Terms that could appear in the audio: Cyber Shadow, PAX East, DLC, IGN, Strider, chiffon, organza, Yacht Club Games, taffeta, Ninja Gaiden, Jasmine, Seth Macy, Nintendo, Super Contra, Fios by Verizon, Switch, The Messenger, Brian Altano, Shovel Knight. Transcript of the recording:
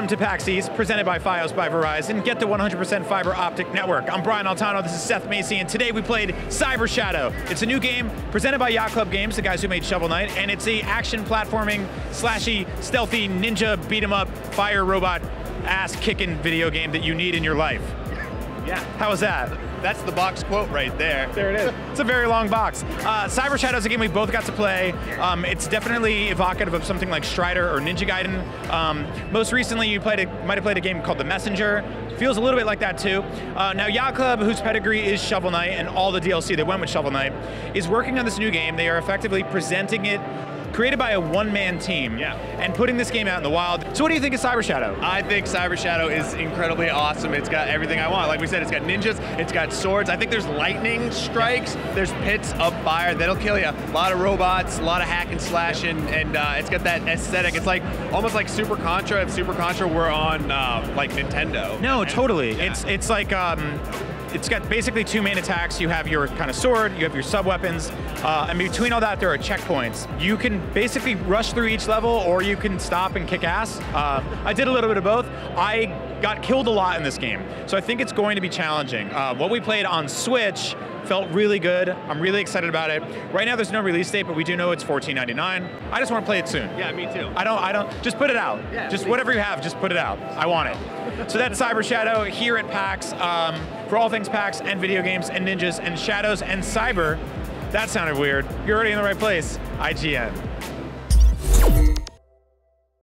Welcome to PAX East, presented by Fios by Verizon. Get the 100% fiber optic network. I'm Brian Altano, this is Seth Macy, and today we played Cyber Shadow. It's a new game presented by Yacht Club Games, the guys who made Shovel Knight, and it's a action platforming, slashy, stealthy, ninja, beat-em-up, fire robot, ass-kicking video game that you need in your life. Yeah. How was that? That's the box quote right there. There it is. It's a very long box. Cyber Shadow is a game we both got to play. It's definitely evocative of something like Strider or Ninja Gaiden. Most recently, you might have played a game called The Messenger. Feels a little bit like that too. Now, Yacht Club, whose pedigree is Shovel Knight and all the DLC that went with Shovel Knight, is working on this new game. They are effectively presenting it, created by a one-man team, and putting this game out in the wild. So what do you think of Cyber Shadow? I think Cyber Shadow is incredibly awesome. It's got everything I want. Like we said, it's got ninjas, it's got swords. I think there's lightning strikes, there's pits of fire that'll kill you. A lot of robots, a lot of hack and slash, and it's got that aesthetic. It's like almost like Super Contra, if Super Contra were on like Nintendo. No, totally. Yeah. It's like, it's got basically two main attacks. You have your kind of sword, you have your sub-weapons, and between all that, there are checkpoints. You can basically rush through each level, or you can stop and kick ass. I did a little bit of both. I got killed a lot in this game, so I think it's going to be challenging. What we played on Switch felt really good. I'm really excited about it. Right now, there's no release date, but we do know it's $14.99. I just want to play it soon. Yeah, me too. I don't. Just put it out. Yeah, just whatever you have, just put it out. I want it. So that's Cyber Shadow here at PAX. For all things PAX and video games and ninjas and shadows and cyber, that sounded weird. You're already in the right place. IGN.